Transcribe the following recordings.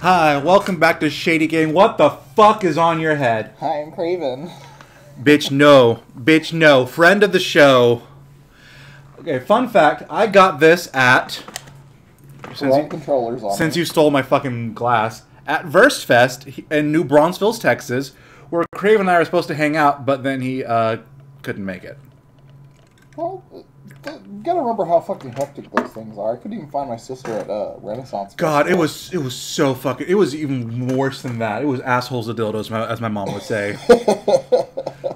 Hi, welcome back to Shady Game. What the fuck is on your head? Hi, I'm Craven. Bitch, no. Bitch, no. Friend of the show. Okay, fun fact. I got this at... Since you stole my fucking glass. At Verse Fest in New Braunfels, Texas, where Craven and I were supposed to hang out, but then he couldn't make it. Well, you gotta remember how fucking hectic those things are. I couldn't even find my sister at Renaissance Festival. God, it was so fucking... It was even worse than that. It was assholes of dildos, as my mom would say.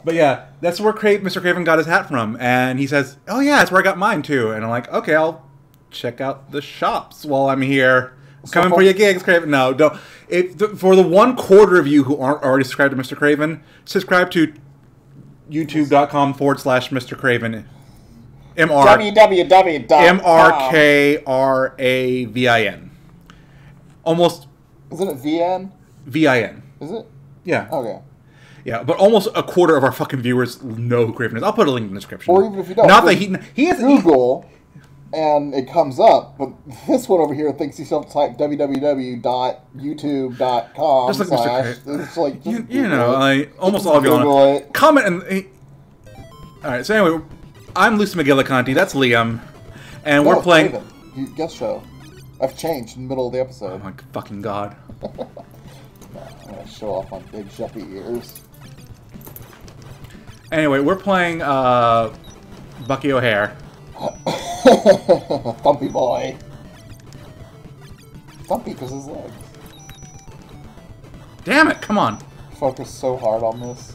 But yeah, that's where Mr. Craven got his hat from. And he says, oh yeah, that's where I got mine too. And I'm like, okay, I'll check out the shops while I'm here. Coming for your gigs, Craven. No, don't. For the 1/4 of you who aren't already subscribed to Mr. Craven, subscribe to youtube.com/Mr. Craven. MRKRAVIN. Almost. Isn't it VN? VIN. Is it? Yeah. Okay. Yeah, but almost 1/4 of our fucking viewers know who Craven is. I'll put a link in the description. Or even if you don't. Not that he has Google. And it comes up, but this one over here thinks he's still type www.youtube.com. It's like, you know, almost all of you on it. Comment and... All right, so anyway, I'm Lucy McGilliconti, that's Liam, and we're playing... Guest show. I've changed in the middle of the episode. Oh my fucking god. I'm gonna show off my big shuffy ears. Anyway, we're playing Bucky O'Hare. Thumpy boy. Thumpy because his legs. Damn it, come on. Focus so hard on this.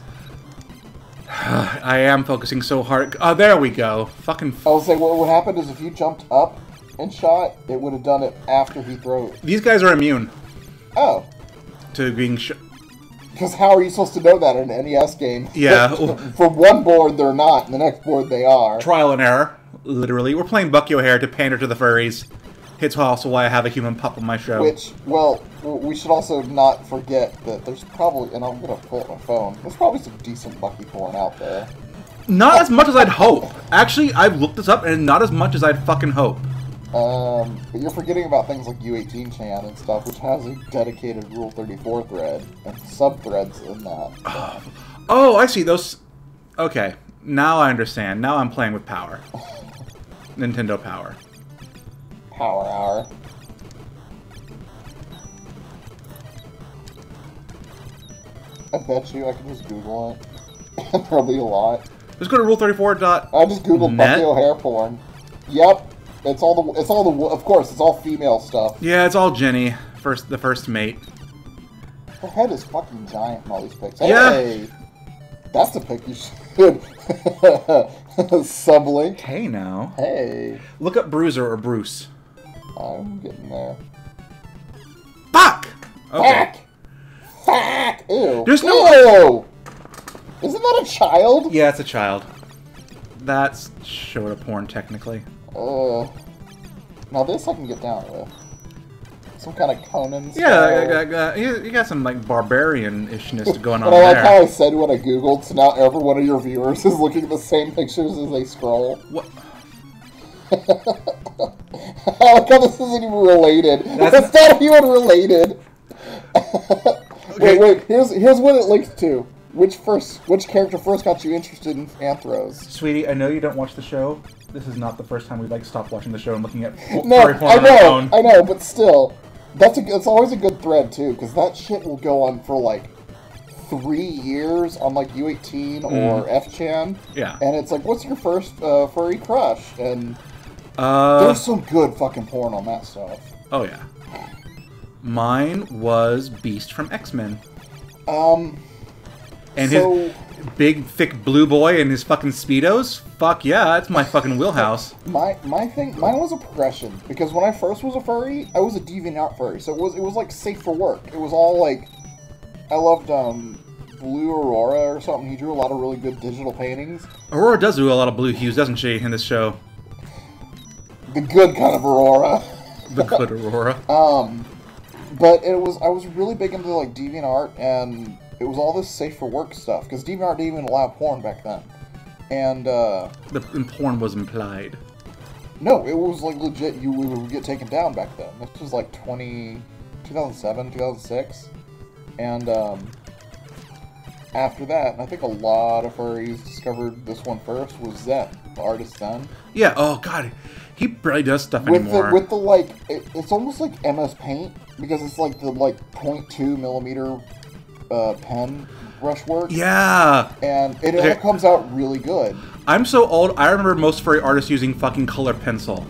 I am focusing so hard. Oh, there we go. Fucking... I was like, what happened is if you jumped up and shot, it would have done it after he threw it. These guys are immune. Oh. To being shot. Because how are you supposed to know that in an NES game? Yeah. For one board, they're not. And the next board, they are. Trial and error. Literally. We're playing Bucky O'Hare to pander to the furries. It's also why I have a human pup on my show. Which, well, we should also not forget that there's probably, and I'm going to pull up my phone, there's probably some decent Bucky porn out there. Not as much as I'd hope. Actually, I've looked this up, and not as much as I'd fucking hope. But you're forgetting about things like U18 Chan and stuff, which has a dedicated Rule 34 thread, and sub-threads in that. Oh, I see. Those... Okay. Now I understand. Now I'm playing with power. Nintendo power. Power hour. I bet you I can just Google it. Probably a lot. Just go to rule34. I just googled Bucky O'Hare porn. Yep, it's all the. Of course, it's all female stuff. Yeah, it's all Jenny, the first mate. Her head is fucking giant in all these pics. Yeah. Hey, that's a pic you should. Sublink. Hey now. Hey. Look up Bruiser or Bruce. I'm getting there. Fuck! Okay. Fuck! Fuck! Ew. There's no... Ew! Isn't that a child? Yeah, it's a child. That's short of porn, technically. Oh. Now this I can get down with. Some kind of Conan style. Yeah, you got some like barbarian-ishness going on there. I like how I said what I googled, so now every one of your viewers is looking at the same pictures as they scroll. What? I like how this isn't even related. It's not even related. Okay. Wait, here's what it links to. Which character first got you interested in anthros? Sweetie, I know you don't watch the show. This is not the first time we've like stopped watching the show and looking at furry porn on our own. I know, but still. That's always a good thread, too, because that shit will go on for, like, 3 years on, like, U18 or F-Chan. Yeah. And it's like, what's your first furry crush? And there's some good fucking porn on that stuff. Oh, yeah. Mine was Beast from X Men. And his big, thick blue boy and his fucking Speedos? Fuck yeah, that's my fucking wheelhouse. Mine was a progression, because when I first was a furry, I was a DeviantArt furry, so it was like safe for work. It was all like, I loved blue Aurora or something. He drew a lot of really good digital paintings. Aurora does do a lot of blue hues, doesn't she, in this show? The good kind of Aurora. The good Aurora. But I was really big into like DeviantArt and... It was all this safe for work stuff, because DeviantArt didn't even allow porn back then. And, and porn was implied. No, it was, like, legit, we would get taken down back then. This was, like, 20, 2007, 2006, and after that, and I think a lot of furries discovered this one first, was Zen, the artist Zen. Yeah, oh god, he barely does stuff anymore. With the, like, it's almost like MS Paint, because it's like the, like, 0.2 millimeter pen brush work. Yeah! And it all comes out really good. I'm so old, I remember most furry artists using fucking color pencil.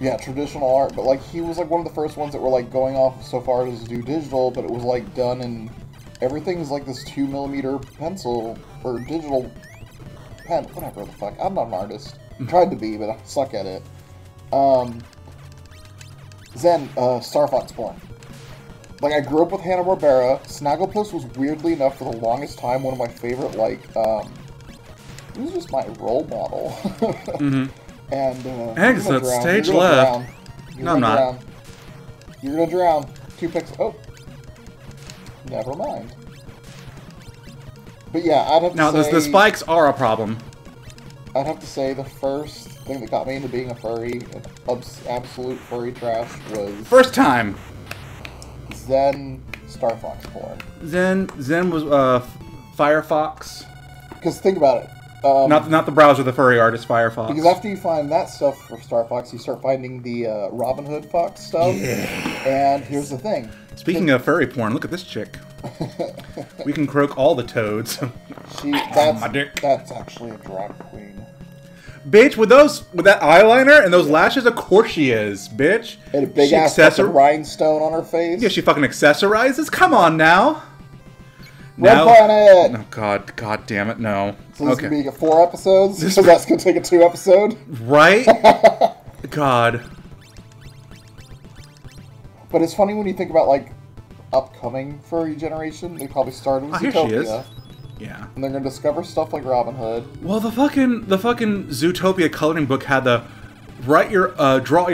Yeah, traditional art, but, like, he was, like, one of the first ones that were, like, going off so far as to do digital, but it was, like, done in... Everything is, like, this 2 millimeter pencil, or digital pen, whatever the fuck. I'm not an artist. I tried to be, but I suck at it. Zen, Starfox porn. Like, I grew up with Hanna-Barbera. Snagglepuss was, weirdly enough, for the longest time, one of my favorite, like, It was just my role model. Mm-hmm. And, exit stage left. No, I'm not. Drown. You're gonna drown. 2 pixels. Oh. Never mind. But yeah, I'd have to say... Now, the spikes are a problem. I'd have to say the first thing that got me into being a furry, absolute furry trash, was... First time! Zen Starfox porn. Zen was, Firefox. Because think about it. Not the browser, the furry artist, Firefox. Because after you find that stuff for Starfox, you start finding the Robin Hood Fox stuff. Yeah. And here's the thing. Speaking of furry porn, look at this chick. We can croak all the toads. That's actually a drag queen. Bitch, with that eyeliner and those lashes, of course she is, bitch. And a big ass fucking rhinestone on her face. Yeah, she fucking accessorizes. Come on now. Red Planet! Oh, God damn it, no. So this is going to be 4 episodes, because that's going to take a 2 episode. Right? God. But it's funny when you think about, like, upcoming furry generation. They probably started with Zootopia. Here she is. Yeah. And they're going to discover stuff like Robin Hood. Well, the fucking Zootopia coloring book had the... draw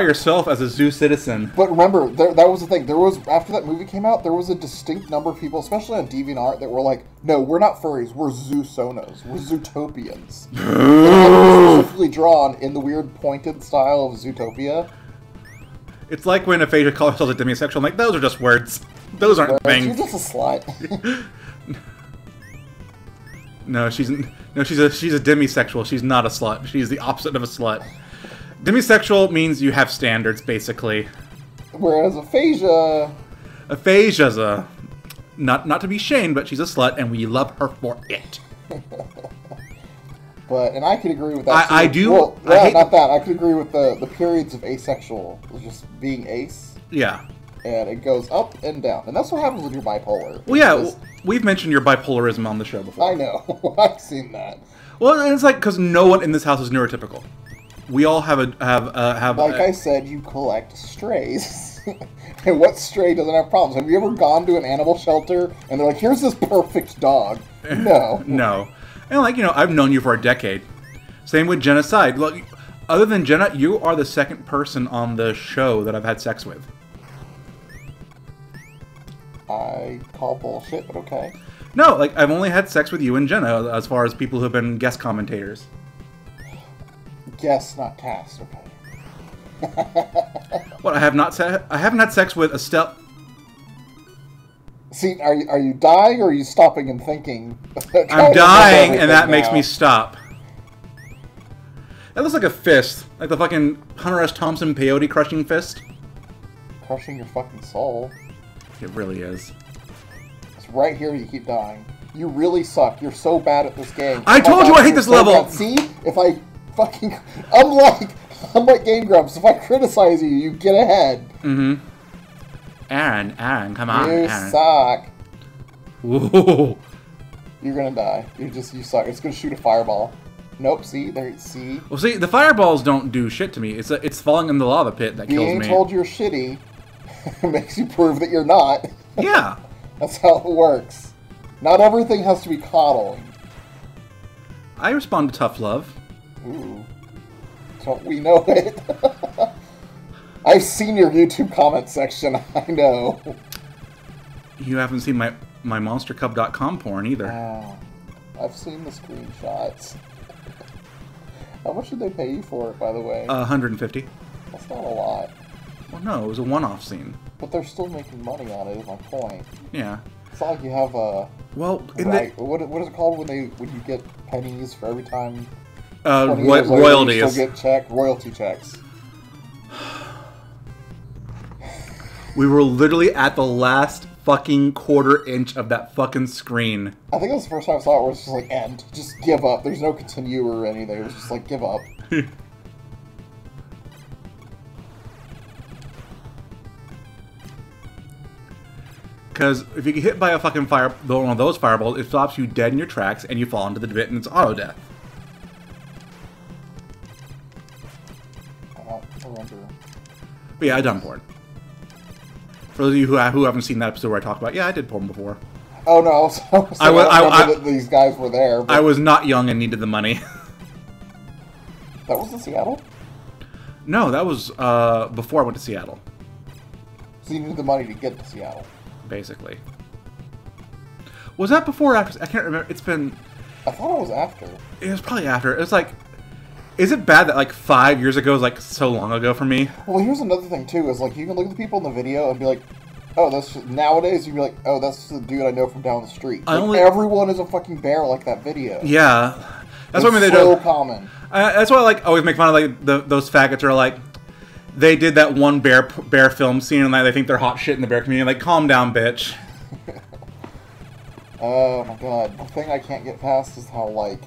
yourself as a zoo citizen. But remember, that was the thing. There was, after that movie came out, there was a distinct number of people, especially on DeviantArt, that were like, no, we're not furries, we're zoosonos, we're Zootopians. Specifically drawn in the weird pointed style of Zootopia. It's like when Aphasia calls herself a demisexual, I'm like, those are just words. Those aren't things. You're just a slut. No, she's a demisexual. She's not a slut. She's the opposite of a slut. Demisexual means you have standards, basically. Whereas Aphasia's a not to be shamed, but she's a slut, and we love her for it. And I could agree with that. I do. Well, yeah, I could agree with the periods of asexual, just being ace. Yeah. And it goes up and down. And that's what happens with your bipolar. Well, yeah, we've mentioned your bipolarism on the show before. I know. I've seen that. Well, and it's like, because no one in this house is neurotypical. We all have. Like I said, you collect strays. And what stray doesn't have problems? Have you ever gone to an animal shelter and they're like, here's this perfect dog? No. No. And like, you know, I've known you for a decade. Same with genocide. Look, other than Jenna, you are the second person on the show that I've had sex with. I call bullshit, but okay. No, like, I've only had sex with you and Jenna, as far as people who have been guest commentators. Guest, not cast, okay. What, I haven't had sex with Estelle... See, are you dying, or are you stopping and thinking? I'm dying, and that makes me stop. That looks like a fist. Like the fucking Hunter S. Thompson peyote crushing fist. Crushing your fucking soul. It really is. It's right here you keep dying. You really suck. You're so bad at this game. I told you I hate this level! See? If I fucking... I'm like Game Grumps. If I criticize you, you get ahead. Mm-hmm. Aaron, come on, Aaron. You suck. Whoa. You're gonna die. You suck. It's gonna shoot a fireball. Nope, see? See? Well, see, the fireballs don't do shit to me. It's falling in the lava pit that kills me. Being told you're shitty... It makes you prove that you're not. Yeah. That's how it works. Not everything has to be coddling. I respond to tough love. Ooh. Don't we know it? I've seen your YouTube comment section. I know. You haven't seen my monstercub.com porn either. I've seen the screenshots. How much did they pay you for it, by the way? $150. That's not a lot. Well, no, it was a one-off scene. But they're still making money on it, is my point. Yeah. It's not like you have a... Well, in right, the... What is it called when you get pennies for every time... What royalties. You still get royalty checks. We were literally at the last fucking quarter inch of that fucking screen. I think that was the first time I saw it where it's just like, end. Just give up. There's no continue or anything. It was just like, give up. Because if you get hit by a fucking one of those fireballs, it stops you dead in your tracks and you fall into the pit and it's auto death. I don't remember. But yeah, I've done porn. For those of you who haven't seen that episode where I talked about, yeah, I did porn before. Oh no, I remember that these guys were there. But... I was not young and needed the money. That was in Seattle? No, that was before I went to Seattle. So you needed the money to get to Seattle. Basically. Was that before or after? I can't remember. It's been... I thought it was after. It was probably after. It was like... Is it bad that, like, 5 years ago is, like, so long ago for me? Well, here's another thing, too, is, like, you can look at the people in the video and be like, oh, that's... Just, nowadays, you'd be like, oh, that's the dude I know from down the street. Like, only... Everyone is a fucking bear like that video. Yeah. That's what I mean, they so common. That's why I, like, always make fun of, like, those faggots are, like... They did that one bear film scene, and like, they think they're hot shit in the bear community. Like, calm down, bitch. Oh my god. The thing I can't get past is how, like...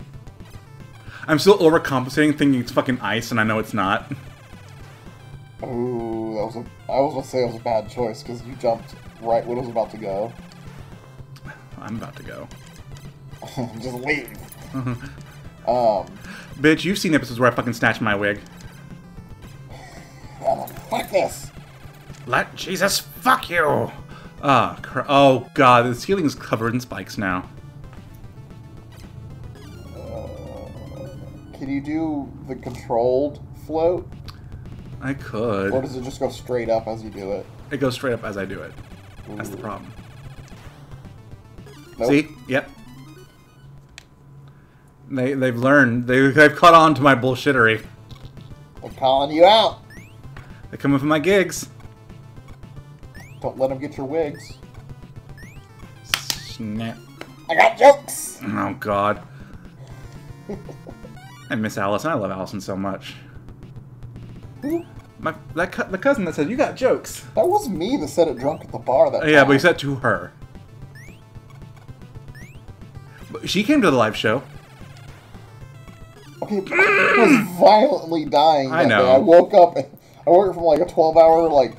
I'm still overcompensating, thinking it's fucking ice, and I know it's not. Ooh, that was a... I was gonna say it was a bad choice, because you jumped right when it was about to go. I'm about to go. Just leave. Bitch, you've seen episodes where I fucking snatched my wig. Fuck this! Let Jesus fuck you! Oh god, the ceiling is covered in spikes now. Can you do the controlled float? I could. Or does it just go straight up as you do it? It goes straight up as I do it. Ooh. That's the problem. Nope. See? Yep. They've learned. They've caught on to my bullshittery. They're calling you out! They're coming for my gigs. Don't let them get your wigs. Snap. I got jokes! Oh, God. I miss Allison. I love Allison so much. Who? The cousin that said, you got jokes. That was me that said it drunk at the bar that time. But you said it to her. But she came to the live show. Okay, I was violently dying that day. I woke up and... I worked from like a 12-hour, like,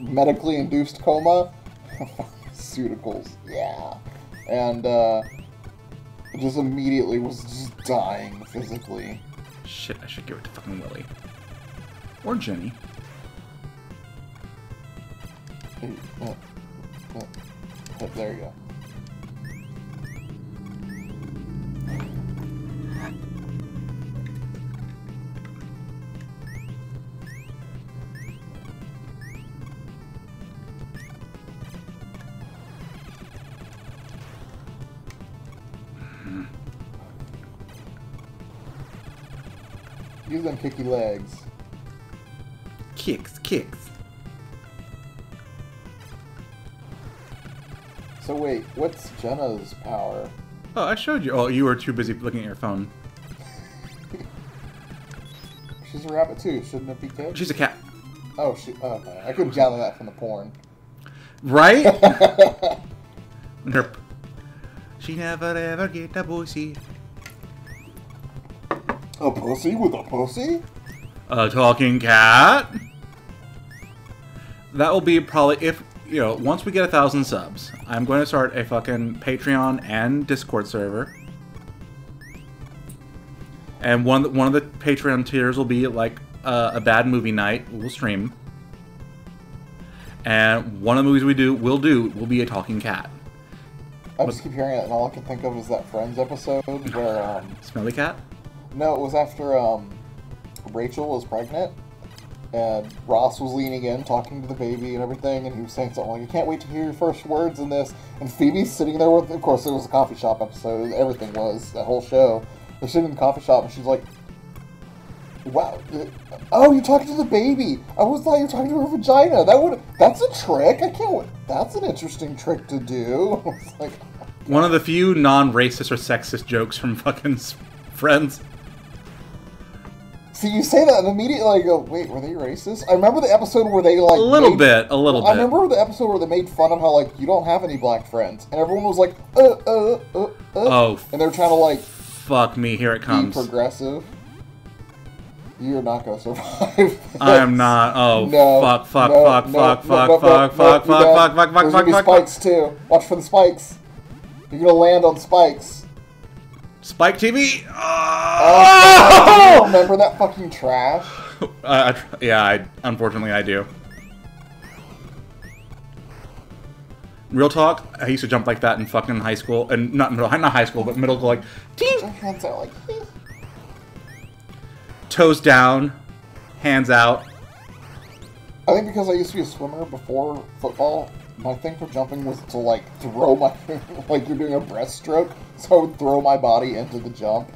medically induced coma. Pharmaceuticals, yeah. And, just immediately was just dying physically. Shit, I should give it to fucking Willie. Or Jenny. There you go. Use them kicky legs. Kicks. So wait, what's Jenna's power? Oh, I showed you. Oh, you were too busy looking at your phone. She's a rabbit too, shouldn't it be good? She's a cat. Oh, okay. I couldn't gather that from the porn. Right? Nerp. She never ever get a pussy. A pussy with a pussy? A talking cat? That will be probably, if, you know, once we get 1,000 subs, I'm going to start a fucking Patreon and Discord server. And one of the Patreon tiers will be, like, a bad movie night. We'll stream. And one of the movies we do will be a talking cat. I just keep hearing it, and all I can think of is that Friends episode where, Smelly Cat? No, it was after Rachel was pregnant, and Ross was leaning in, talking to the baby and everything, and he was saying something like, "You can't wait to hear your first words in this." And Phoebe's sitting there with, of course, it was a coffee shop episode. Everything was that whole show. They're sitting in the coffee shop, and she's like, Wow. Oh, you're talking to the baby. I always thought you were talking to her vagina. That's a trick. I can't wait. That's an interesting trick to do. It's like one of the few non-racist or sexist jokes from fucking Friends. See, you say that and immediately I go, wait, were they racist? I remember the episode where they, like... A little bit. I remember the episode where they made fun of how, like, you don't have any black friends. And everyone was like, Oh. And they were trying to, like... Fuck me, here it comes. Be progressive. You're not gonna survive. I am not. Oh, no, fuck, fuck, fuck. There's gonna be spikes, too. Watch for the spikes. You're gonna land on spikes. Spike TV? Oh! Do you remember that fucking trash? Yeah, unfortunately I do. Real talk, I used to jump like that in fucking high school, and not high school, but middle school, like, ding! Hands out, like, ding. Toes down, hands out. I think because I used to be a swimmer before football, my thing for jumping was to, like, throw my... like, you're doing a breaststroke, so I would throw my body into the jump.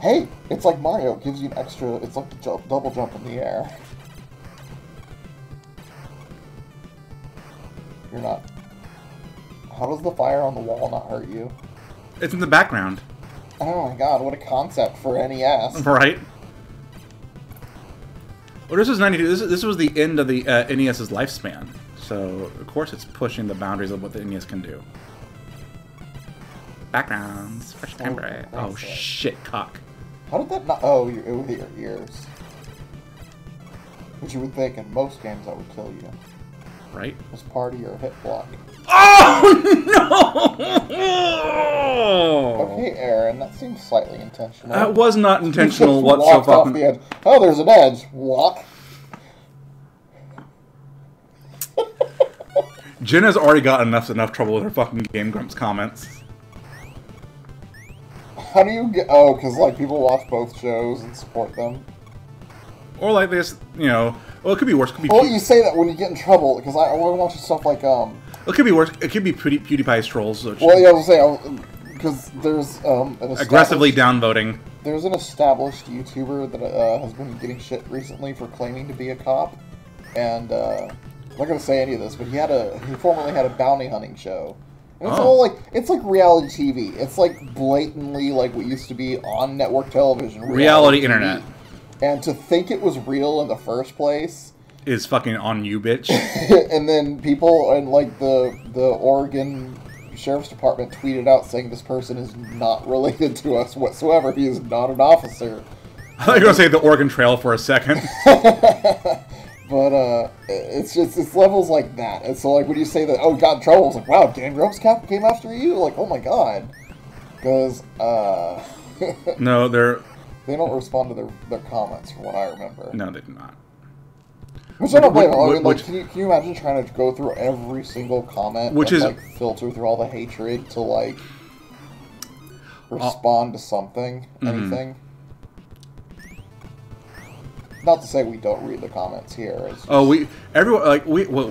Hey, it's like Mario. It gives you an extra... It's like the double jump in the air. You're not... How does the fire on the wall not hurt you? It's in the background. Oh my god, what a concept for NES. Right? Well, this was 92. This was the end of the NES's lifespan. So, of course, it's pushing the boundaries of what the NES can do. Backgrounds. Fresh camera. Oh, shit, cock. How did that not... Oh, it was your ears. Which you would think in most games that would kill you. Right? It was part of your hip block. Oh, no! Okay, Aaron, that seems slightly intentional. That was not intentional whatsoever. Off the edge. Oh, there's an edge. Walk. Jenna's already got enough trouble with her fucking Game Grumps comments. How do you get... Oh, because, like, people watch both shows and support them. Or, like, this, you know... Well, it could be worse. It could be you say that when you get in trouble, because I want to watch stuff like, It could be worse. It could be PewDiePie's trolls. Which, well, yeah, I was saying, because there's aggressively downvoting. There's an established YouTuber that has been getting shit recently for claiming to be a cop, and I'm not gonna say any of this, but he formerly had a bounty hunting show, and it's all like reality TV. It's like blatantly like what used to be on network television. Reality internet. And to think it was real in the first place. Is fucking on you, bitch. And then people in, like, the Oregon Sheriff's Department tweeted out saying this person is not related to us whatsoever. He is not an officer. I thought you were going to say the Oregon Trail for a second. But it's just, it's levels like that. And so, like, when you say that, oh, got in trouble, it's like, wow, Game Grumps came after you? Like, oh my god. Because, no, they don't respond to their comments, from what I remember. No, they do not. Which I don't blame. I mean, like, can you imagine trying to go through every single comment and like, filter through all the hatred to, like, respond to something, anything? Not to say we don't read the comments here. Just... Oh, we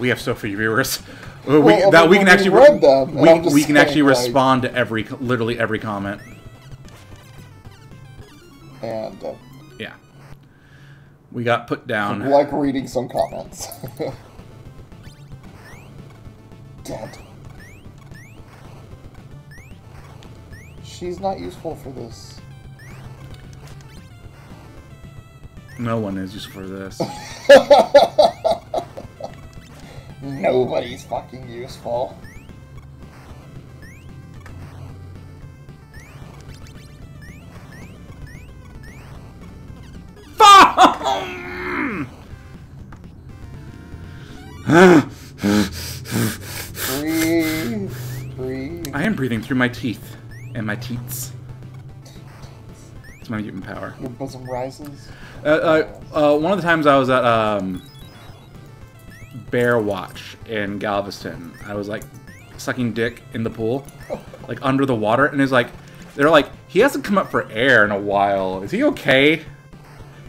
have so few viewers. We can actually respond to literally every comment. And, yeah. We got put down. Like reading some comments. Dead. She's not useful for this. No one is useful for this. Nobody's fucking useful. Breathe, breathe. I am breathing through my teeth and my teats. It's my mutant power. Your bosom rises. One of the times I was at Bear Watch in Galveston, I was like sucking dick in the pool, like under the water, and it's like they're like, he hasn't come up for air in a while. Is he okay?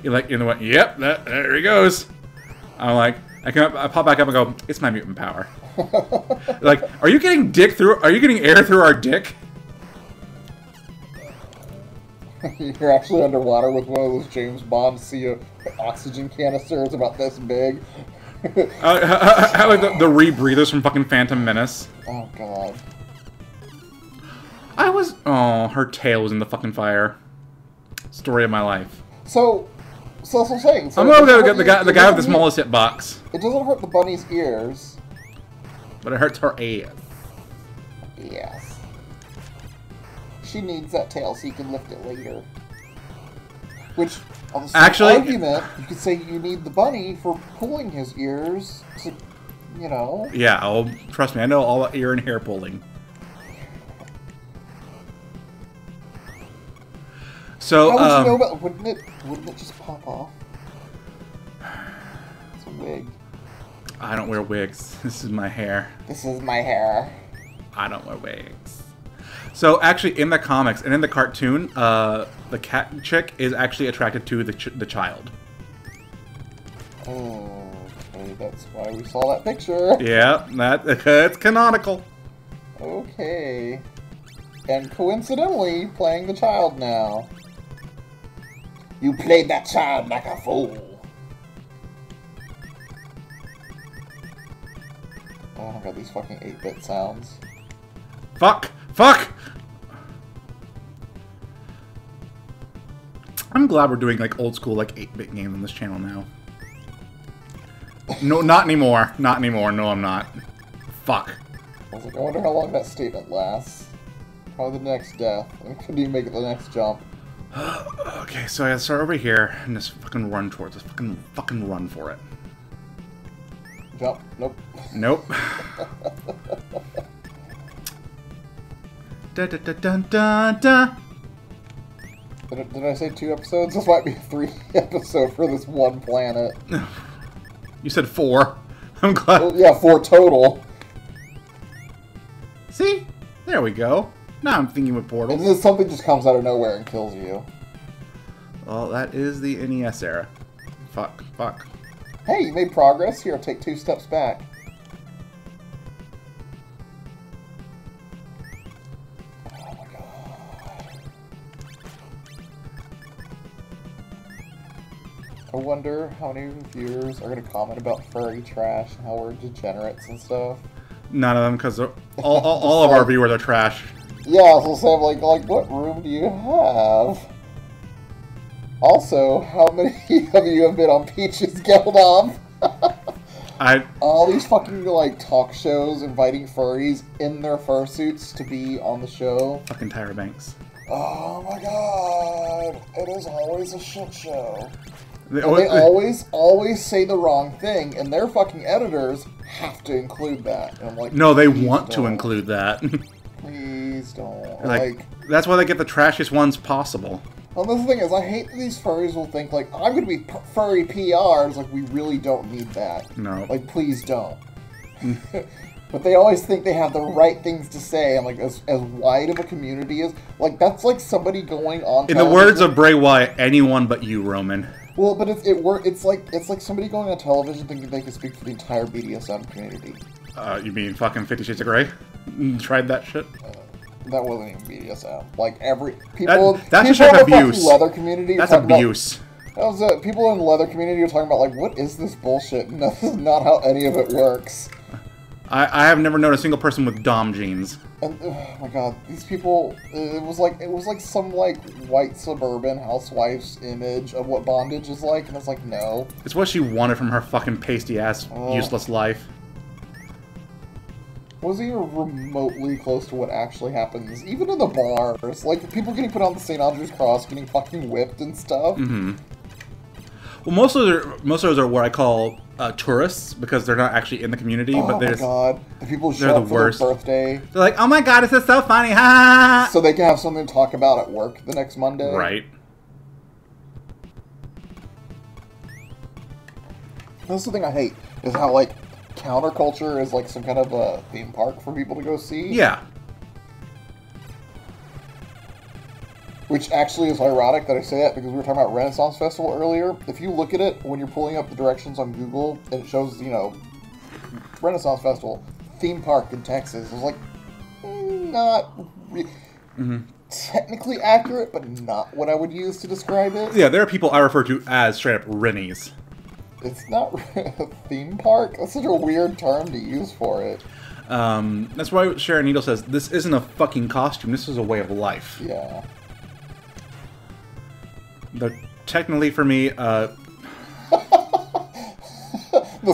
You're like, and they went, yep, there he goes. I'm like. I pop back up and go, it's my mutant power. Like, are you getting air through our dick? You're actually underwater with one of those James Bond sea oxygen canisters about this big. How like the rebreathers from fucking Phantom Menace. Oh god. I was. Oh, her tail was in the fucking fire. Story of my life. So that's what I'm saying. So I'm gonna go get the guy with the smallest hitbox. It doesn't hurt the bunny's ears, but it hurts her ass. Yes. She needs that tail so you can lift it later. Which, on the same argument, you could say you need the bunny for pulling his ears to, you know. Yeah, trust me, I know all ear and hair pulling. So, how would you know about, wouldn't it just pop off? It's a wig. I don't wear wigs. This is my hair. This is my hair. I don't wear wigs. So actually, in the comics and in the cartoon, the cat chick is actually attracted to the child. Oh, okay, that's why we saw that picture. Yeah, that's canonical. Okay. And coincidentally, playing the child now. You played that child like a fool. Oh my god, these fucking 8-bit sounds. Fuck! Fuck! I'm glad we're doing like old school like 8-bit games on this channel now. No, not anymore. Not anymore. No, I'm not. Fuck. I was like, I wonder how long that statement lasts. Probably the next death. Could you make it the next jump? Okay, so I gotta start over here and just fucking run towards it. Fucking run for it. Jump. Nope. Nope. Dun, dun, dun, dun, dun, dun. Did I say 2 episodes? This might be a 3 episode for this one planet. You said 4. I'm glad. Well, yeah, 4 total. See? There we go. Now I'm thinking with portals. And then something just comes out of nowhere and kills you. Well, that is the NES era. Fuck. Fuck. Hey, you made progress. Here, I'll take 2 steps back. Oh my god. I wonder how many viewers are going to comment about furry trash and how we're degenerates and stuff. None of them, because all of our viewers are trash. Yeah, so Sam, like, what room do you have? Also, how many of you have been on Peach's Guild Op? All these fucking, like, talk shows inviting furries in their fursuits to be on the show. Fucking Tyra Banks. Oh my god. It is always a shit show. They always say the wrong thing, and their fucking editors have to include that. And I'm like, no, they want to include that. Please don't. Like, that's why they get the trashiest ones possible. Well, that's the thing is, I hate that these furries will think, like, I'm going to be furry PR. It's like, we really don't need that. No. Like, please don't. But they always think they have the right things to say. And, like, as wide of a community is, like, that's like somebody going on. In the words of Bray Wyatt, anyone but you, Roman. Well, but it's like somebody going on television thinking they can speak for the entire BDSM community. You mean fucking 50 Shades of Grey? Tried that shit? That wasn't even BDSM. Like, every... That's just abuse. Leather community, that's abuse. People in the leather community are talking about, like, what is this bullshit? And that's not how any of it works. I have never known a single person with dom jeans. And, oh my god, these people... It was like some, like, white suburban housewife's image of what bondage is like, and it's like, no. It's what she wanted from her fucking pasty-ass, useless life. Wasn't even remotely close to what actually happens, even in the bars. Like, people getting put on the St. Andrew's cross, getting fucking whipped and stuff. Mm-hmm. Well, most of those are what I call tourists, because they're not actually in the community. Oh, but my god. The people show up for their birthday. They're like, oh my god, this is so funny, ha! So they can have something to talk about at work the next Monday. Right. That's the thing I hate, is how, like, counterculture is like some kind of a theme park for people to go see. Yeah. Which actually is ironic that I say that, because we were talking about Renaissance Festival earlier. If you look at it, when you're pulling up the directions on Google, and it shows, you know, Renaissance Festival, theme park in Texas. It's like, not... Mm-hmm. technically accurate, but not what I would use to describe it. Yeah, there are people I refer to as straight-up Rennies. It's not a theme park? That's such a weird term to use for it. That's why Sharon Needle says, this isn't a fucking costume, this is a way of life. Yeah. But technically for me, the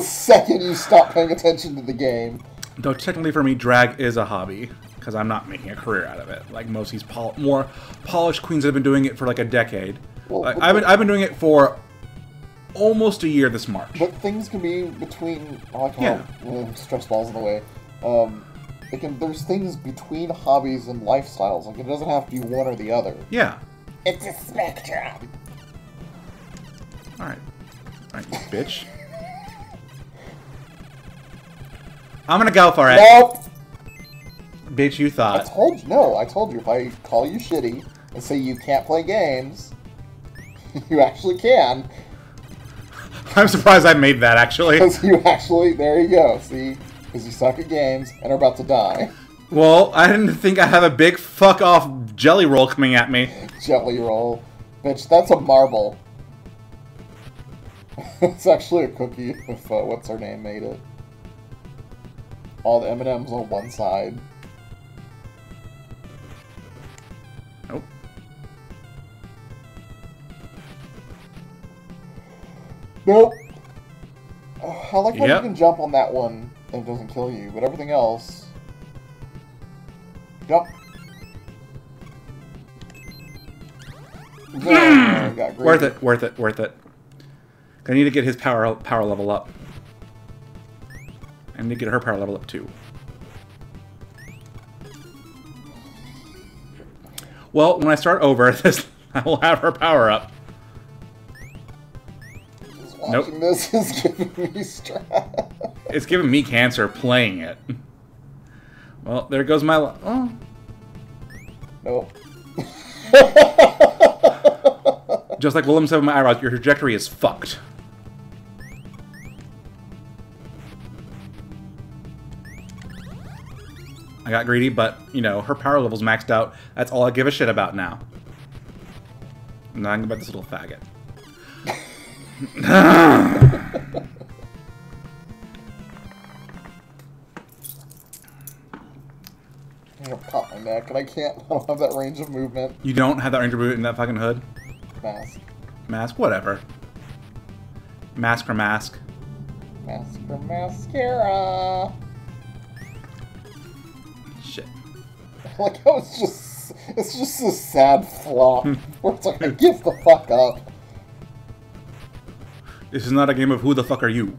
second you stop paying attention to the game. Though technically for me, drag is a hobby, because I'm not making a career out of it. Like most of these more polished queens that have been doing it for like a decade. Well, like, I've been doing it for almost a year this March. But things can be between... Oh, I can't stress balls in the way. There's things between hobbies and lifestyles. Like, it doesn't have to be one or the other. Yeah. It's a spectrum. Alright. Alright, you bitch. I'm gonna go for it. Nope. Bitch, you thought. I told you, if I call you shitty and say you can't play games, you actually can. I'm surprised I made that, actually. Because you actually, there you go, see? Because you suck at games and are about to die. Well, I didn't think I have a big fuck-off jelly roll coming at me. Jelly roll. Bitch, that's a marble. It's actually a cookie if what's-her-name made it. All the M&Ms on one side. Nope. Nope. Oh, I like how you can jump on that one and it doesn't kill you, but everything else... Jump. Mm. Got worth it, worth it, worth it. I need to get his power level up. I need to get her power level up, too. Well, when I start over, I will have her power up. Just watching this is giving me stress. It's giving me cancer playing it. Well, there goes my... Oh. Nope. Just like Willem said with my eyebrows, your trajectory is fucked. I got greedy, but, you know, her power level's maxed out. That's all I give a shit about now. I'm not about this little faggot. I'm gonna pop my neck, and I don't have that range of movement. You don't have that range of movement in that fucking hood? Mask. Mask? Whatever. Mask or mask? Mask or mascara! Like, I was just... It's just a sad flop where it's like, I give the fuck up. This is not a game of who the fuck are you.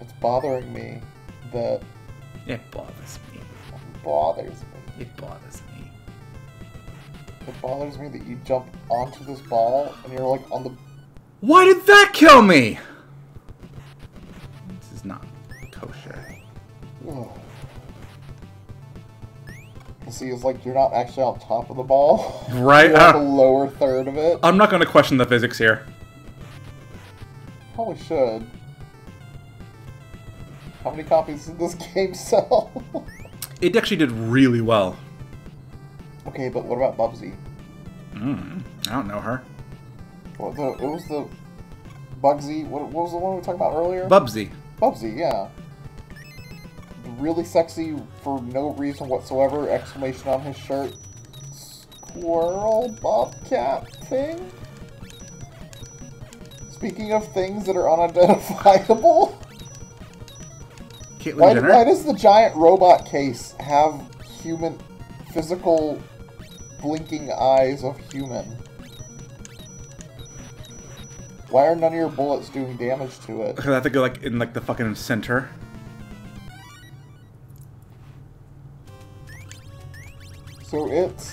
It's bothering me that... It bothers me. It bothers me. It bothers me. It bothers me that you jump onto this ball and you're like on the... Why did that kill me? This is not kosher. Ugh. See, it's like you're not actually on top of the ball. Right. You're on the lower third of it. I'm not going to question the physics here. Probably should. How many copies did this game sell? It actually did really well. Okay, but what about Bubsy? I don't know her. It was the... Bugsy... What was the one we were talking about earlier? Bubsy. Bubsy, yeah. Really sexy for no reason whatsoever, exclamation on his shirt. Squirrel bobcat thing? Speaking of things that are unidentifiable. Why does the giant robot case have human physical blinking eyes of human? Why are none of your bullets doing damage to it? Because I have to go like in like the fucking center. So it's...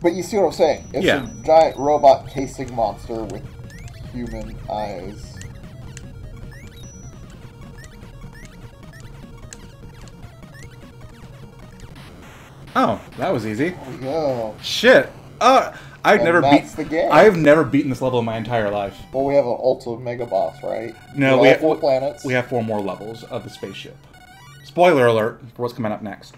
But you see what I'm saying? It's a giant robot casing monster with human eyes. Oh, that was easy. There we go. Shit. I've never beaten this level in my entire life. Well, we have an ultra mega boss, right? No, we have 4 planets. We have 4 more levels of the spaceship. Spoiler alert for what's coming up next.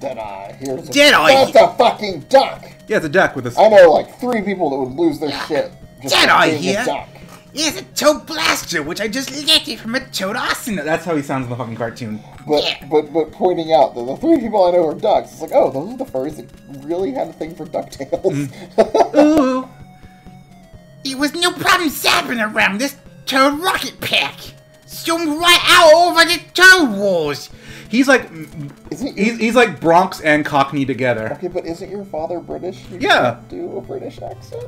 Deadeye. Here's Deadeye! That's a fucking duck! Yeah, it's a duck with a... I know, like, 3 people that would lose their shit. Just Deadeye here! Duck. Yes, a toad blaster, which I just lifted from a toad asana. That's how he sounds in the fucking cartoon. But, yeah. but pointing out that the 3 people I know are ducks, it's like, oh, those are the furries that really had a thing for DuckTales. Mm. Ooh. It was no problem zapping around this toad rocket pack. Zoomed right out over the toad walls. He's like, he's like Bronx and Cockney together. Okay, but isn't your father British? You yeah. Can't do a British accent?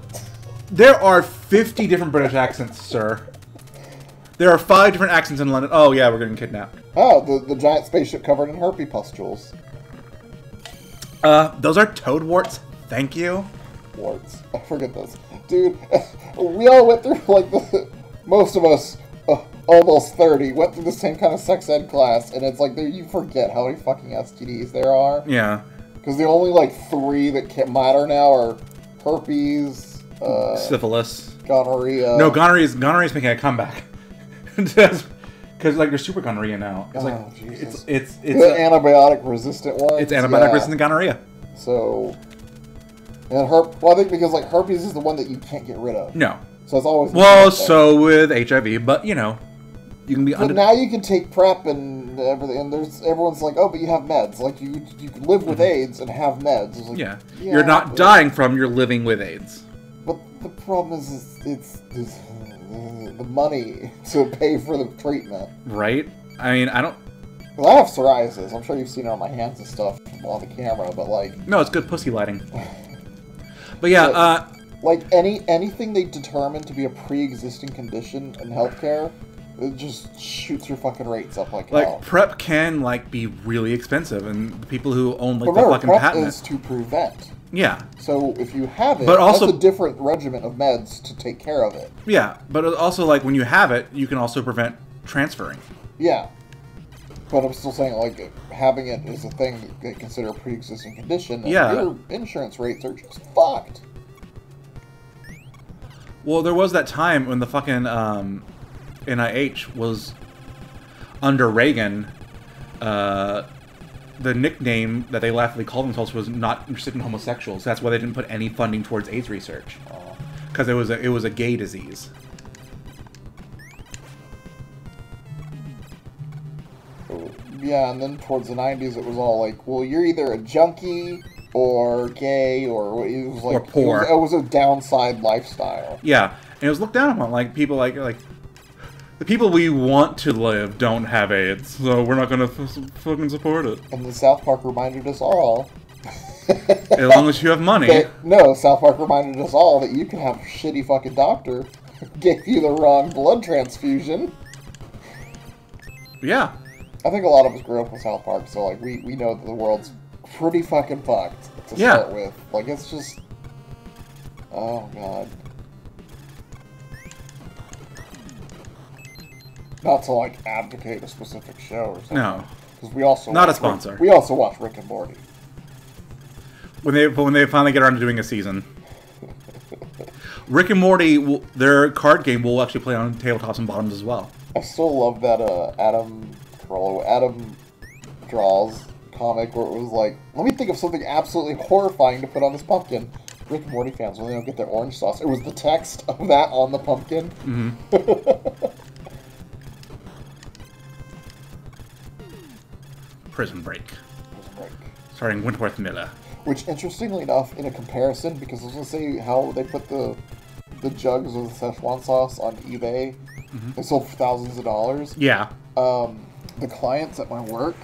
There are 50 different British accents, sir. There are 5 different accents in London. Oh, yeah, we're getting kidnapped. Oh, the giant spaceship covered in herpes pustules. Those are toad warts. Thank you. Warts. I forget those. Dude, we all went through, like, most of us, almost 30, went through the same kind of sex ed class, and it's like, you forget how many fucking STDs there are. Yeah. Because the only, like, 3 that can't matter now are herpes... syphilis, gonorrhea. No, gonorrhea is making a comeback because like you're super gonorrhea now. It's like Jesus. It's antibiotic resistant ones. It's antibiotic resistant gonorrhea. So and well, I think because like herpes is the one that you can't get rid of. No, so it's always well. So with HIV, but you know, you can be. But now you can take PrEP and everything. And everyone's like, oh, but you have meds. Like you can live with AIDS and have meds. It's like, yeah, you're not dying from. You're living with AIDS. But the problem is it's the money to pay for the treatment. Right? I mean, I don't... Well, I have psoriasis. I'm sure you've seen it on my hands and stuff on the camera, but like... No, it's good pussy lighting. But yeah, like, anything they determine to be a pre-existing condition in healthcare, it just shoots your fucking rates up like hell. Like, PrEP can, like, be really expensive, and the people who own, like, the fucking patent... PrEP is to prevent. Yeah. So if you have it, but also, that's a different regimen of meds to take care of it. Yeah, but also like when you have it, you can also prevent transferring. Yeah, but I'm still saying like having it is a thing that they consider a pre-existing condition. And yeah. Your insurance rates are just fucked. Well, there was that time when the fucking NIH was under Reagan. The nickname that they laughably called themselves was not interested in homosexuals. That's why they didn't put any funding towards AIDS research, because it was a gay disease. Yeah, and then towards the 90s, it was all like, well, you're either a junkie or gay or it was like or poor. It was a downside lifestyle. Yeah, and it was looked down upon. Like people like. The people we want to live don't have AIDS, so we're not gonna fucking support it. And the South Park reminded us all... as long as you have money. No, South Park reminded us all that you can have a shitty fucking doctor give you the wrong blood transfusion. Yeah. I think a lot of us grew up with South Park, so like we know that the world's pretty fucking fucked to start with. Like, it's just... Oh, God. Not to, like, advocate a specific show or something. No. Because we also... Not a sponsor. We also watch Rick and Morty. When they finally get around to doing a season. Rick and Morty, their card game will actually play on tabletops and bottoms as well. I still love that Adam Draws comic where it was like, let me think of something absolutely horrifying to put on this pumpkin. Rick and Morty fans, when they don't get their orange sauce. It was the text of that on the pumpkin. Mm-hmm. Prison Break. Starring Wentworth Miller. Which, interestingly enough, in a comparison, because I was going to say how they put the jugs of the Szechuan sauce on eBay. Mm-hmm. They sold for thousands of dollars. Yeah. The clients at my work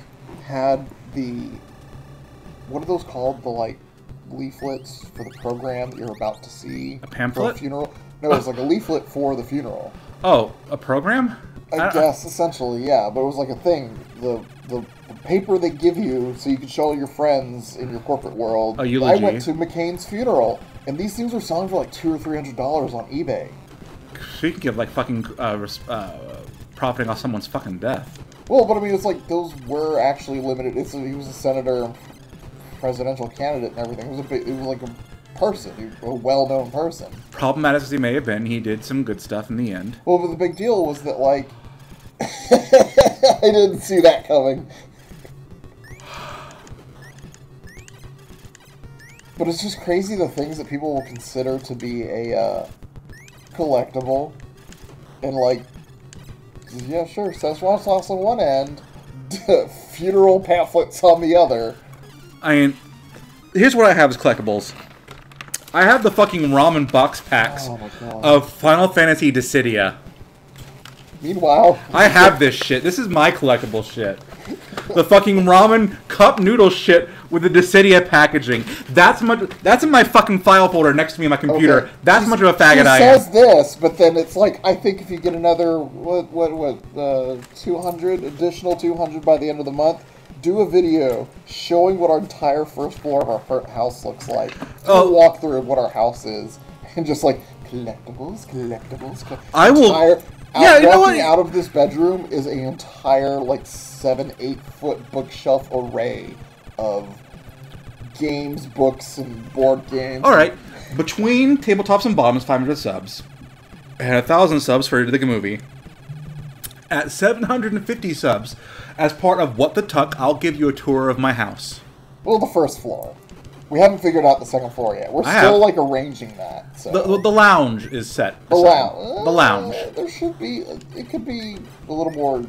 had the... What are those called? The, like, leaflets for the program that you're about to see? A pamphlet? For a funeral? No, it was like a leaflet for the funeral. Oh, a program? I guess, essentially, yeah. But it was like a thing. The paper they give you so you can show all your friends in your corporate world. Oh, eulogy. I went to McCain's funeral, and these things were selling for like $200 or $300 on eBay. So you can give like fucking profiting off someone's fucking death. Well, but I mean, it's like those were actually limited. It's he was a senator, and presidential candidate, and everything. It was like a person, a well-known person. Problematic as he may have been, he did some good stuff in the end. Well, but the big deal was that like. I didn't see that coming. But it's just crazy the things that people will consider to be a collectible. And like, yeah, sure, Szechuan sauce on one end, funeral pamphlets on the other. I mean, here's what I have as collectibles. I have the fucking ramen box packs of Final Fantasy Dissidia. Meanwhile, I have this shit. This is my collectible shit. The fucking ramen cup noodle shit with the Dissidia packaging. That's much. That's in my fucking file folder next to me on my computer. Okay. That's much of a faggot I am. He says this, but then it's like, I think if you get another, what 200, additional 200 by the end of the month, do a video showing what our entire first floor of our house looks like. Oh. We'll walk through what our house is. And just like, collectibles, collectibles, collectibles. I will... Yeah, you know what? Out of this bedroom is an entire, like, 7-8 foot bookshelf array of games, books, and board games. All right, between tabletops and bottoms, 500 subs, and 1,000 subs for the movie. At 750 subs, as part of What the Tuck, I'll give you a tour of my house. Well, the first floor. We haven't figured out the second floor yet. We're still, like, arranging that. So. The lounge is set. The lounge. The lounge. There should be... It could be a little more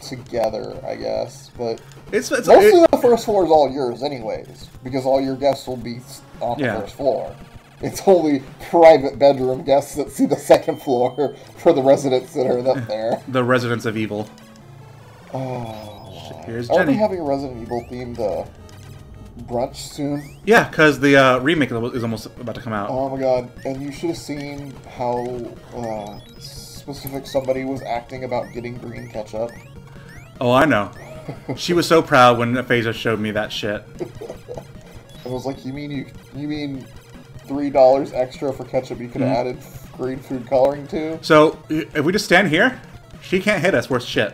together, I guess. But it's mostly the first floor is all yours anyways. Because all your guests will be on the first floor. It's only private bedroom guests that see the second floor for the residents that are up there. The residents of evil. Oh. Shit, here's Jenny. Are we having a Resident Evil themed... brunch soon? Yeah, because the remake is almost about to come out. Oh my god, and you should have seen how specific somebody was acting about getting green ketchup. Oh, I know. She was so proud when Aphasia showed me that shit. I was like, you mean $3 extra for ketchup you could have added green food coloring to? So, if we just stand here, she can't hit us worth shit.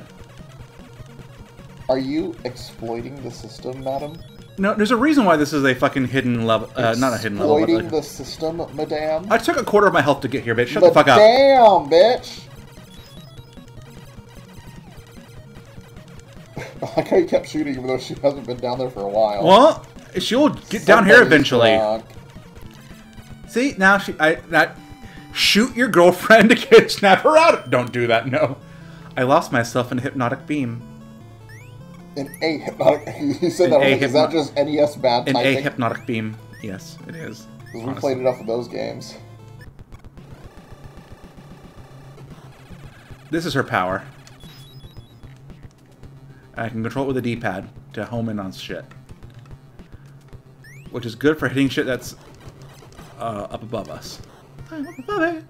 Are you exploiting the system, madam? No, there's a reason why this is a fucking hidden level. Not a hidden level. Exploiting the system, madame. I took a quarter of my health to get here, bitch. Shut the fuck up. Damn, bitch. I like how you kept shooting even though she hasn't been down there for a while. Well, she'll get down here eventually. Drunk. See, now she. Shoot your girlfriend to kidnap her out. Don't do that, no. I lost myself in a hypnotic beam. An A-hypnotic... You said that was... Is that just NES bad typing? An A-hypnotic beam. Yes, it is. Because we played enough of those games. This is her power. I can control it with a D-pad to home in on shit. Which is good for hitting shit that's... up above us. I'm up above it!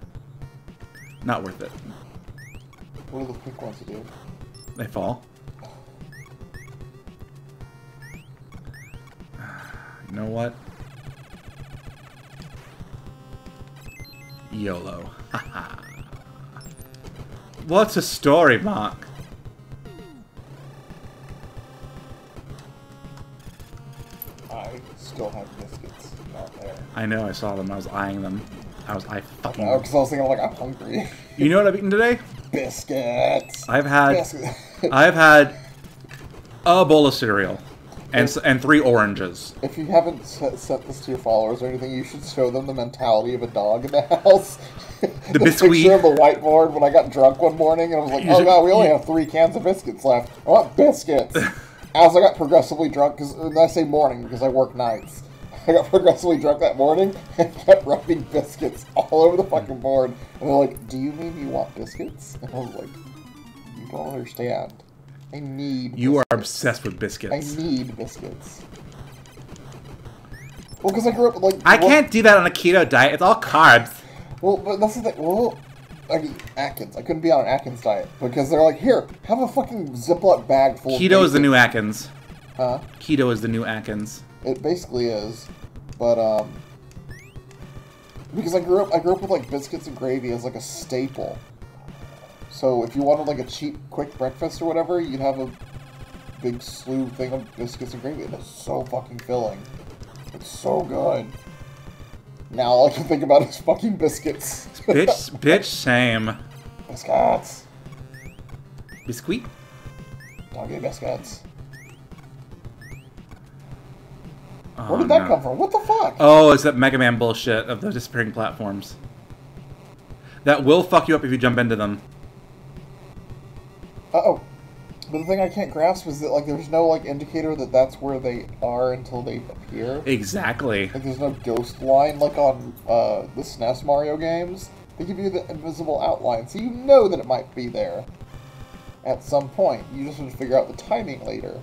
Not worth it. What do the quick ones do? They fall. You know what? YOLO. What's a story, Mark? I still have biscuits out there. I know, I saw them. I was eyeing them. I fucking... Oh, because I was thinking, like, I'm hungry. You know what I've eaten today? Biscuits! I've had a bowl of cereal. And 3 oranges. If you haven't sent this to your followers or anything, you should show them the mentality of a dog in the house. The biscuit. Picture of the whiteboard when I got drunk one morning and I was like, oh god, we only have 3 cans of biscuits left. I want biscuits. As I got progressively drunk, and I say morning because I work nights. I got progressively drunk that morning and kept rubbing biscuits all over the fucking board. And they're like, do you mean you want biscuits? And I was like, you don't understand. I need biscuits. You are obsessed with biscuits. I need biscuits. Well, because I grew up with, like... I can't do that on a keto diet. It's all carbs. Well, but that's the thing. Well, I mean, Atkins. I couldn't be on an Atkins diet. Because they're like, here, have a fucking Ziploc bag full of biscuits. Keto is the new Atkins. Huh? Keto is the new Atkins. It basically is. But, because I grew up with, like, biscuits and gravy as, like, a staple. So if you wanted like a cheap, quick breakfast or whatever, you'd have a big slew thing of biscuits and gravy, and it's so fucking filling. It's so good. Now all I can think about is fucking biscuits. Bitch, same. Biscuits. Biscuit? Doggy biscuits. Oh, where did that come from? What the fuck? Oh, it's that Mega Man bullshit of the disappearing platforms. That will fuck you up if you jump into them. Uh-oh. But the thing I can't grasp is that, like, there's no, like, indicator that that's where they are until they appear. Exactly. Like, there's no ghost line, like on the SNES Mario games. They give you the invisible outline, so you know that it might be there at some point. You just have to figure out the timing later.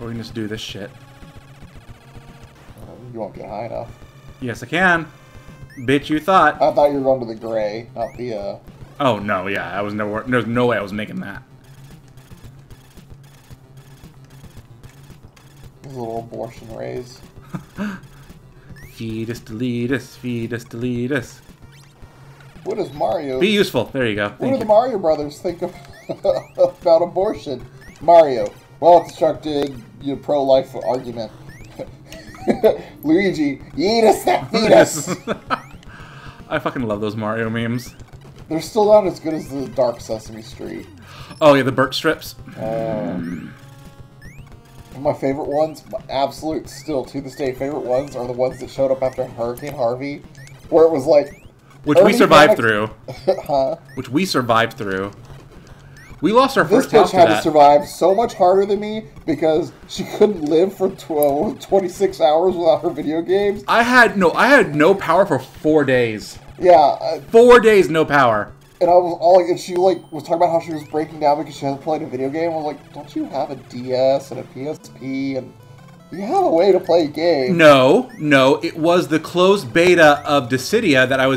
Or we can just do this shit. You won't get high enough. Yes, I can. Bitch, you thought. I thought you were going to the gray, not the, Oh, no, yeah. I was never... There's no way I was making that. There's a little abortion raise. Feed us, delete us, feed us, delete us. What does Mario... Be useful. There you go. What do the Mario Brothers think of about abortion? Mario. Well-constructed, you know, pro-life argument. Luigi, eat us that fetus! I fucking love those Mario memes. They're still not as good as the Dark Sesame Street. Oh, yeah, the Burt strips. My favorite ones, my absolute, still to this day, favorite ones are the ones that showed up after Hurricane Harvey, where it was like... Which we survived through. Huh? Which we survived through. We lost our first house to that. This bitch had to survive so much harder than me because she couldn't live for 26 hours without her video games. I had no power for 4 days. Yeah. 4 days, no power. And I was all like, and she like was talking about how she was breaking down because she hadn't played a video game. I was like, don't you have a DS and a PSP and you have a way to play a game? No, no. It was the closed beta of Dissidia that I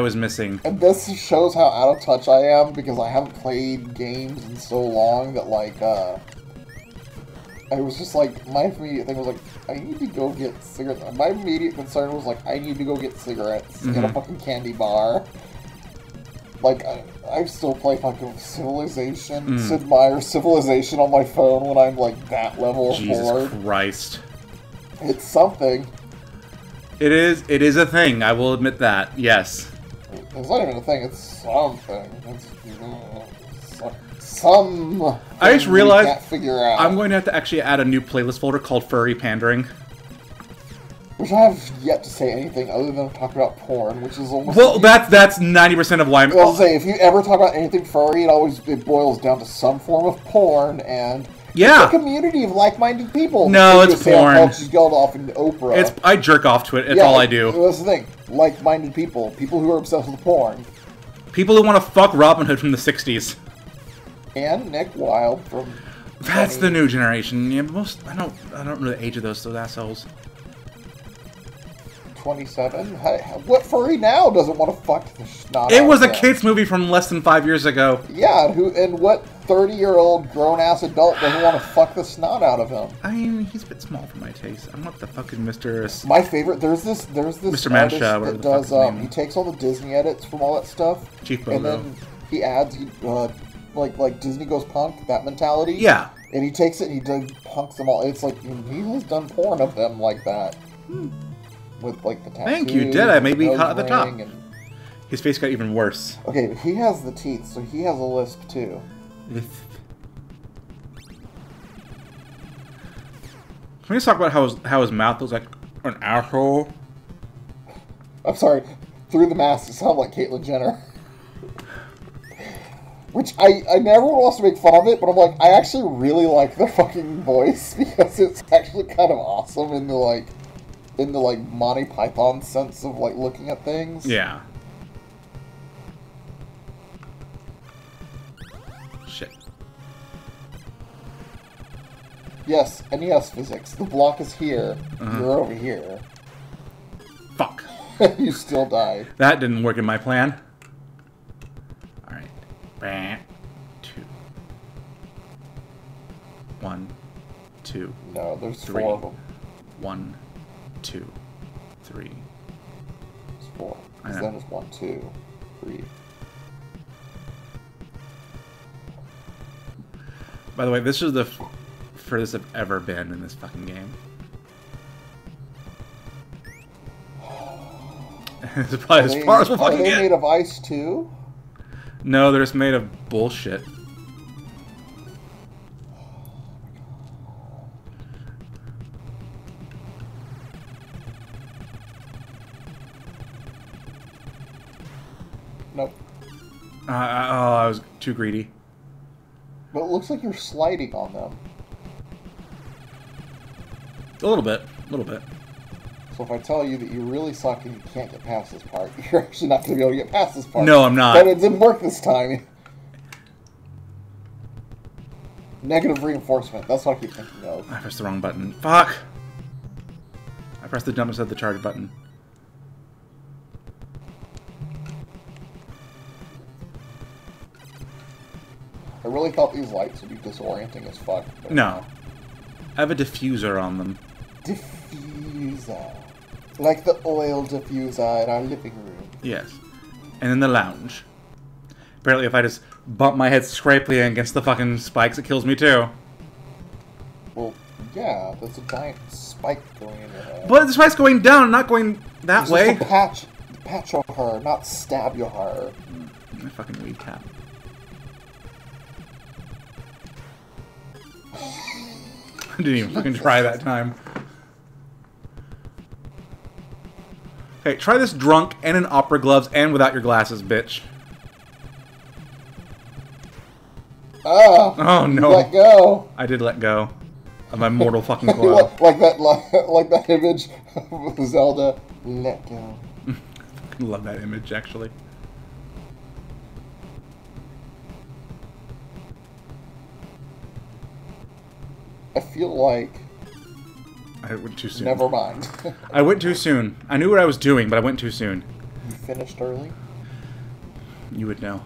was missing. And this shows how out of touch I am because I haven't played games in so long that like I was just like my immediate thing was like I need to go get cigarettes. My immediate concern was like I need to go get cigarettes in a fucking candy bar. Like I still play fucking Civilization, Sid Meier's Civilization on my phone when I'm like that level bored. Jesus Christ! It's something. It is. It is a thing. I will admit that. Yes. It's not even a thing. It's something. It's some. I just realized. Can't figure out. I'm going to have to actually add a new playlist folder called "Furry Pandering." Which I have yet to say anything other than talk about porn, which is almost... Well, that's 90% of why I'm... I'll say, if you ever talk about anything furry, it boils down to some form of porn, and... Yeah! It's a community of like-minded people. No, it's porn. She's going off into Oprah. I jerk off to it. It's all I do. That's the thing. Like-minded people. People who are obsessed with porn. People who want to fuck Robin Hood from the 60s. And Nick Wilde from... That's the new generation. Yeah, most... I don't know the age of those assholes. 27? What furry now doesn't want to fuck the snot? It was a kid's movie from less than 5 years ago. Yeah, and what 30-year-old grown-ass adult doesn't want to fuck the snot out of him? I mean, he's a bit small for my taste. I'm not the fucking Mr. My favorite. There's this Mr. artist that does. He takes all the Disney edits from all that stuff, and then he adds like Disney goes punk, that mentality. Yeah, and he takes it and he punks them all. It's like he has done porn of them like that. With, like, the tattoo. Thank you, did I? Maybe he caught at the top. His face got even worse. Okay, but he has the teeth, so he has a lisp, too. Can we just talk about how his mouth looks like an asshole? I'm sorry. Through the mask, it sounds like Caitlyn Jenner. Which, I never wants to make fun of it, but I'm like, I actually really like the fucking voice, because it's actually kind of awesome in the, like... in the, like, Monty Python sense of, like, looking at things. Yeah. Shit. Yes, NES physics. The block is here. You're over here. Fuck. You still die. That didn't work in my plan. Alright. Bam. 2. 1. 2. No, there's 3 4 of them. 1. 2. 3. It's 4. Because then it's 1, 2, 3. By the way, this is the furthest I've ever been in this fucking game. It's probably as far as we'll fucking get. Are they made of ice too? No, they're just made of bullshit. Nope. Oh, I was too greedy. But it looks like you're sliding on them. A little bit. A little bit. So if I tell you that you really suck and you can't get past this part, you're actually not going to be able to get past this part. No, I'm not. But it didn't work this time. Negative reinforcement. That's what I keep thinking of. I pressed the wrong button. Fuck! I pressed the jump instead of the charge button. I really thought these lights would be disorienting as fuck. No. I have a diffuser on them. Diffuser. Like the oil diffuser in our living room. Yes. And in the lounge. Apparently if I just bump my head scrapely against the fucking spikes, it kills me too. Well, yeah, there's a giant spike going in your head. But the spike's going down, not going that way. Just patch your hair, not stab your hair. I fucking recap. I didn't even fucking try that time. Okay, try this drunk and in opera gloves and without your glasses, bitch. Oh no! Let go. I did let go of my mortal fucking glow. like that image of Zelda. Let go. I fucking love that image, actually. I feel like I went too soon. Never mind. I went too soon. I knew what I was doing, but I went too soon. You finished early? You would know.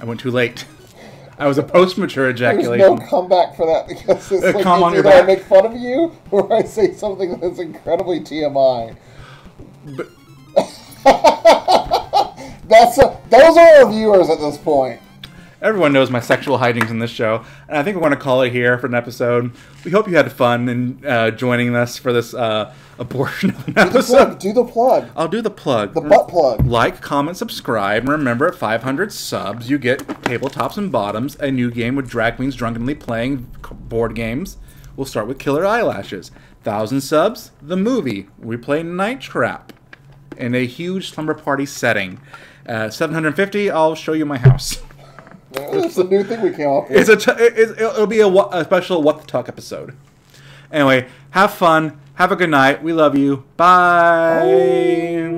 I went too late. I was a post-mature ejaculation. There's no comeback for that because it's like either I make fun of you or I say something that's incredibly TMI. But those are our viewers at this point. Everyone knows my sexual hijinks in this show, and I think we want to call it here for an episode. We hope you had fun in joining us for this abortion of an episode. Do the plug. I'll do the plug. The butt plug. Like, comment, subscribe, and remember at 500 subs, you get Tabletops and Bottoms, a new game with drag queens drunkenly playing board games. We'll start with Killer Eyelashes. 1,000 subs, the movie. We play Night Trap in a huge slumber party setting. 750, I'll show you my house. That's a new thing we came up with. It'll be a special What the Tuck episode. Anyway, have fun. Have a good night. We love you. Bye. Bye.